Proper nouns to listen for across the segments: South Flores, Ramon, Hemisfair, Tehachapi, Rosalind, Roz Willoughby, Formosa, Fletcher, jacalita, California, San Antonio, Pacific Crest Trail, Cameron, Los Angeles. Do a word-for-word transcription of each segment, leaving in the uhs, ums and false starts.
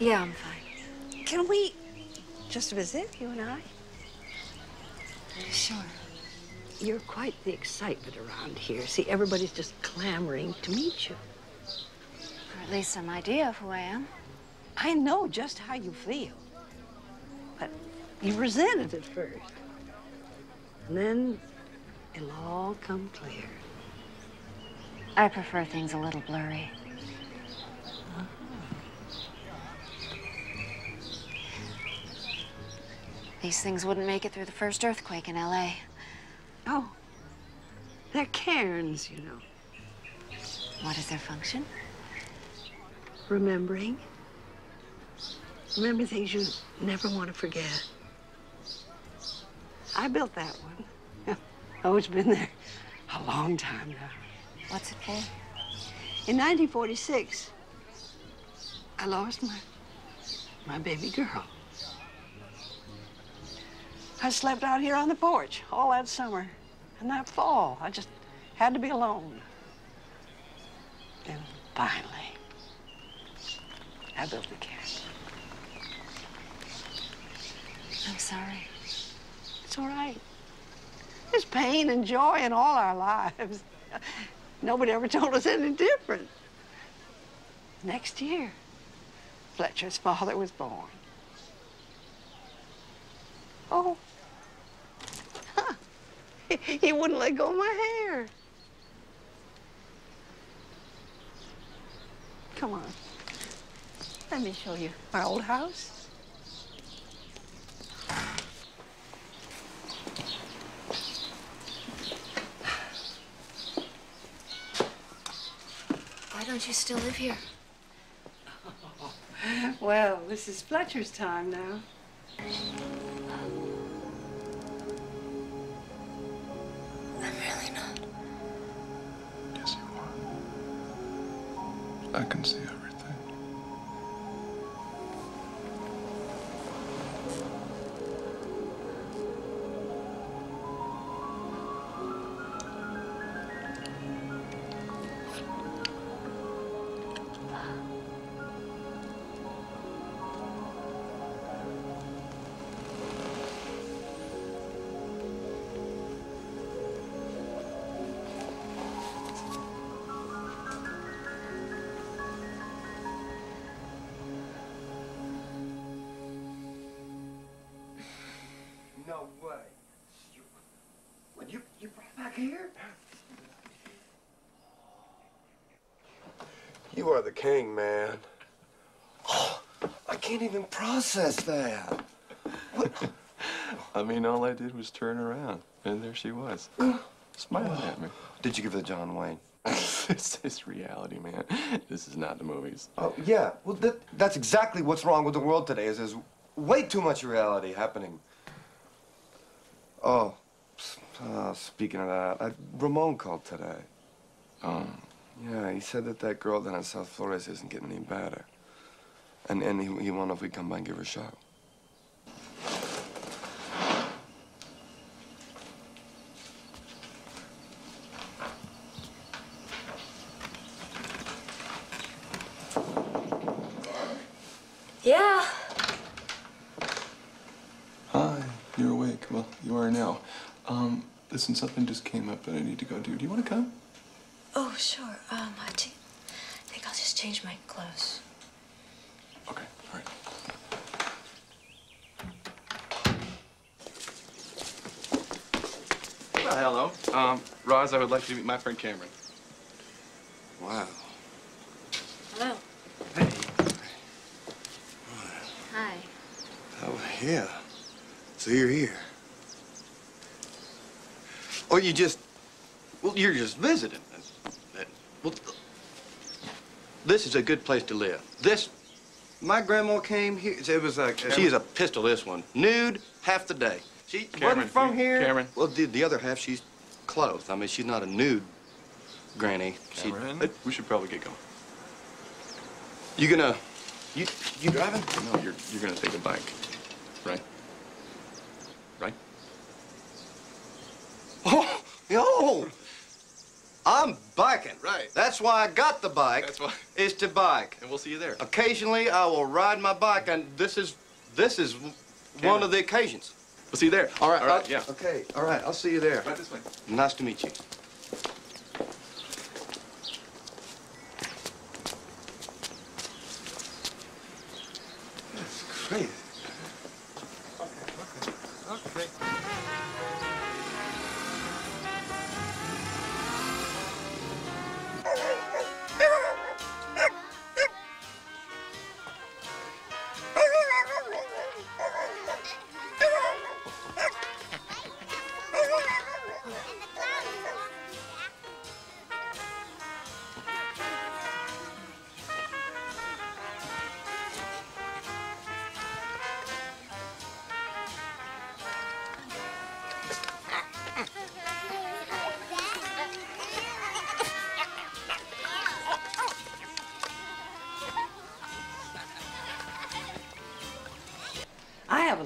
Yeah, I'm fine. Can we just visit, you and I? Sure. You're quite the excitement around here. See, everybody's just clamoring to meet you. Or at least some idea of who I am. I know just how you feel. But you resent it at first. And then it'll all come clear. I prefer things a little blurry. These things wouldn't make it through the first earthquake in L A Oh, they're cairns, you know. What is their function? Remembering. Remember things you never want to forget. I built that one. Oh, it's been there a long time now. What's it for? In nineteen forty-six, I lost my, my baby girl. I slept out here on the porch all that summer and that fall. I just had to be alone. And finally, I built the cat. I'm sorry. It's all right. There's pain and joy in all our lives. Nobody ever told us anything different. Next year, Fletcher's father was born. Oh. He wouldn't let go of my hair. Come on. Let me show you our old house. Why don't you still live here? Oh. Well, this is Fletcher's time now. I can see everything. No way. You, when you, you brought back here? You are the king, man. Oh, I can't even process that. What? I mean, all I did was turn around, and there she was, smiling oh. at me. Did you give it to John Wayne? This is reality, man. This is not the movies. Oh, yeah. Well, that, that's exactly what's wrong with the world today, is there's way too much reality happening. Oh, uh, speaking of that, I, Ramon called today. Oh. Yeah, he said that that girl down in South Flores isn't getting any better. And, and he, he wondered if we'd come by and give her a shot. Yeah. Well, you are now. Um, listen, something just came up that I need to go do. Do you want to come? Oh, sure. Um, I think I'll just change my clothes. Okay, all right. Well, hello. Um, Roz, I would like you to meet my friend Cameron. Wow. Hello. Hey. Hey. Hi. Oh, yeah. So you're here. Or you just, well, you're just visiting. Well, this is a good place to live. This, my grandma came here. It was like Cameron. She is a pistol. This one, nude half the day. She Cameron, wasn't from here. Cameron. Well, the, the other half, she's clothes. I mean, she's not a nude granny. She, it, we should probably get going. You gonna, you, you driving? No, you're, you're gonna take a bike, right? Right? Oh, yo! I'm biking. Right. That's why I got the bike. That's why. Is to bike. And we'll see you there. Occasionally, I will ride my bike, and this is, this is Cameron. One of the occasions. We'll see you there. All right. All right. I'll, yeah. Okay. All right. I'll see you there. Right this way. Nice to meet you. That's crazy. Okay. Okay. Okay.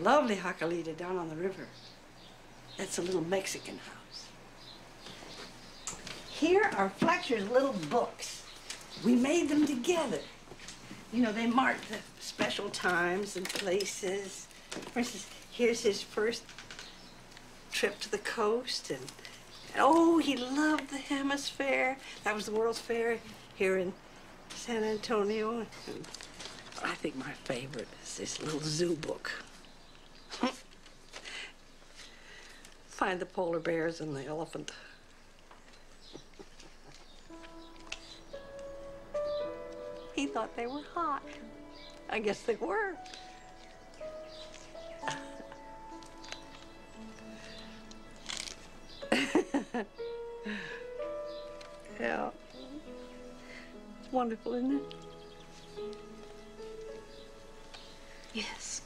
Lovely jacalita down on the river. That's a little Mexican house. Here are Fletcher's little books. We made them together. You know, they mark the special times and places. For instance, here's his first trip to the coast. And, and oh, he loved the Hemisfair. That was the World's Fair here in San Antonio. And I think my favorite is this little zoo book. Find the polar bears and the elephant. He thought they were hot. I guess they were. Yeah. It's wonderful, isn't it? Yes.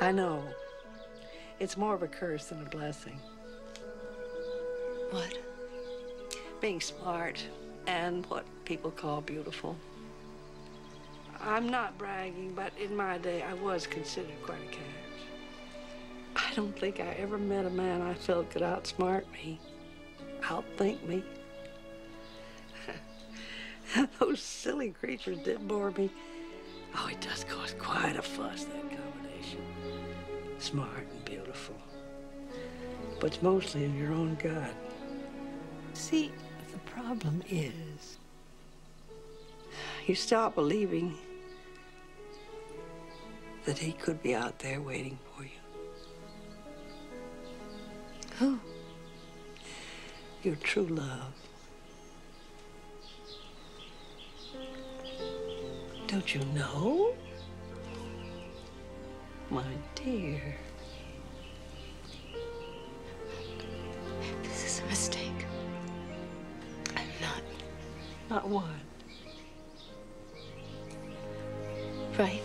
I know. It's more of a curse than a blessing. What? Being smart and what people call beautiful. I'm not bragging, but in my day, I was considered quite a catch. I don't think I ever met a man I felt could outsmart me, outthink me. Those silly creatures did bore me. Oh, it does cause quite a fuss, that combination. Smart and beautiful, but it's mostly in your own gut. See, the problem is you stop believing that he could be out there waiting for you. Who? Your true love. Don't you know? My dear. This is a mistake. I'm not. Not what? Right.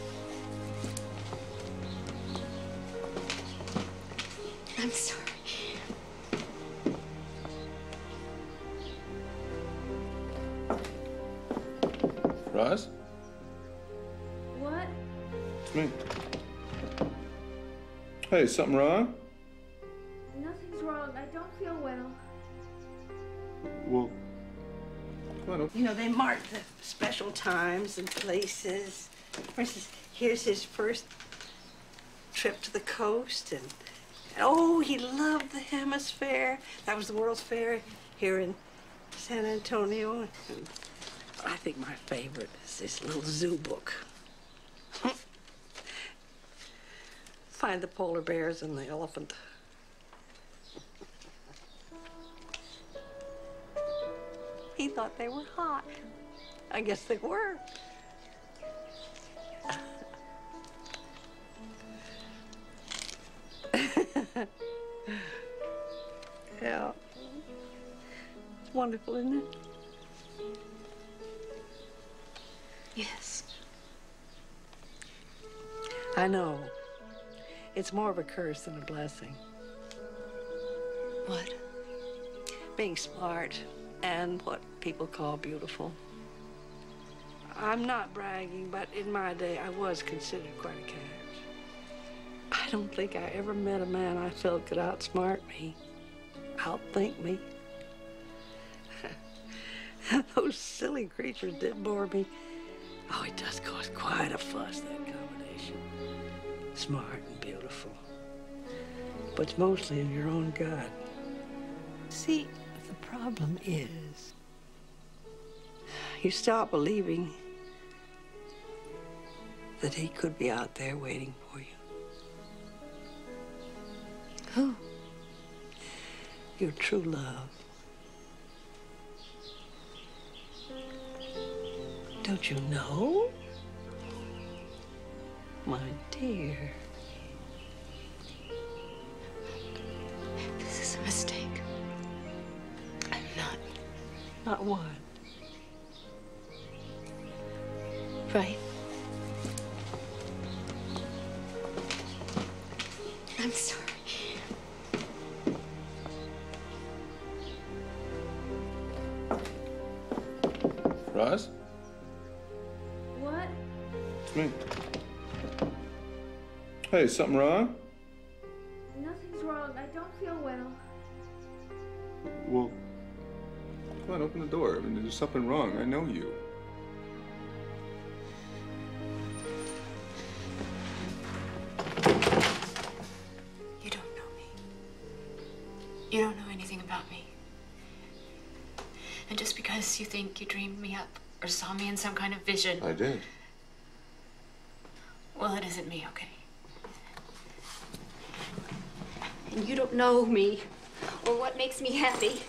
I'm sorry. Roz? What? It's me. Hey, something wrong? Nothing's wrong. I don't feel well. Well, I don't... You know, they mark the special times and places. For instance, here's his first trip to the coast. And, and oh, he loved the Hemisfair. That was the World's Fair here in San Antonio. And I think my favorite is this little zoo book. Find the polar bears and the elephant. He thought they were hot. I guess they were. Yeah. It's wonderful, isn't it? Yes. I know. It's more of a curse than a blessing. What? Being smart and what people call beautiful. I'm not bragging, but in my day, I was considered quite a catch. I don't think I ever met a man I felt could outsmart me, outthink me. Those silly creatures did bore me. Oh, it does cause quite a fuss, that combination. Smart and beautiful. But it's mostly in your own gut. See, the problem is, you stop believing that he could be out there waiting for you. Who? Your true love. Don't you know? My dear. This is a mistake. I'm not. Not what? Right. I'm sorry. Roz? What? It's me. Hey, something wrong? Nothing's wrong. I don't feel well. Well, come on, open the door. I mean, there's something wrong. I know you. You don't know anything about me. And just because you think you dreamed me up or saw me in some kind of vision... I did. Well, it isn't me, okay? And you don't know me or what makes me happy.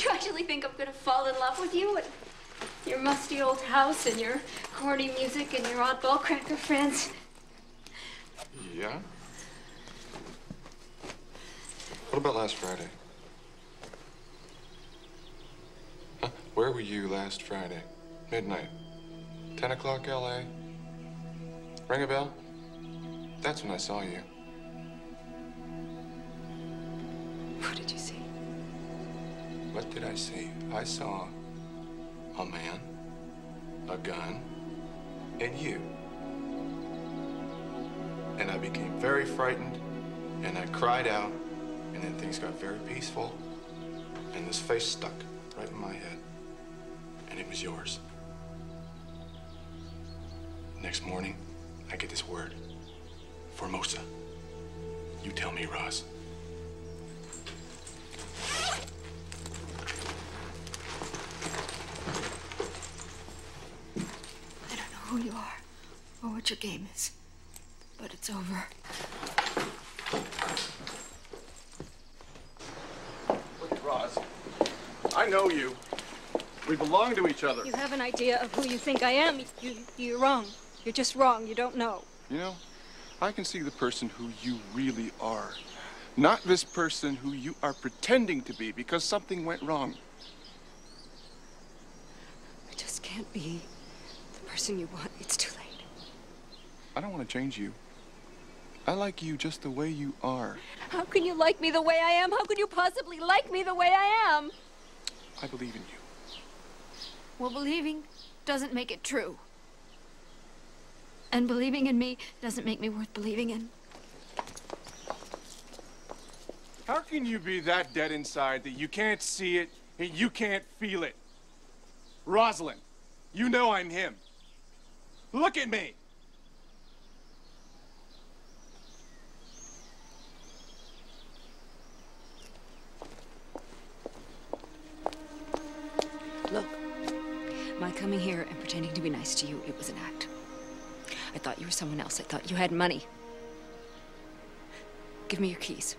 You actually think I'm gonna fall in love with you and your musty old house and your corny music and your oddball cracker friends? Yeah? What about last Friday? Huh? Where were you last Friday? Midnight? ten o'clock L A? Ring a bell? That's when I saw you. What did you see? What did I see? I saw a man, a gun, and you. And I became very frightened, and I cried out. And then things got very peaceful, and this face stuck right in my head, and it was yours. Next morning, I get this word, Formosa. You tell me, Roz. I don't know who you are or what your game is, but it's over. I know you. We belong to each other. You have an idea of who you think I am. You, you're wrong. You're just wrong. You don't know. You know, I can see the person who you really are. Not this person who you are pretending to be because something went wrong. I just can't be the person you want. It's too late. I don't want to change you. I like you just the way you are. How can you like me the way I am? How could you possibly like me the way I am? I believe in you. Well, believing doesn't make it true. And believing in me doesn't make me worth believing in. How can you be that dead inside that you can't see it and you can't feel it? Rosalind, you know I'm him. Look at me. Look, my coming here and pretending to be nice to you, it was an act. I thought you were someone else. I thought you had money. Give me your keys.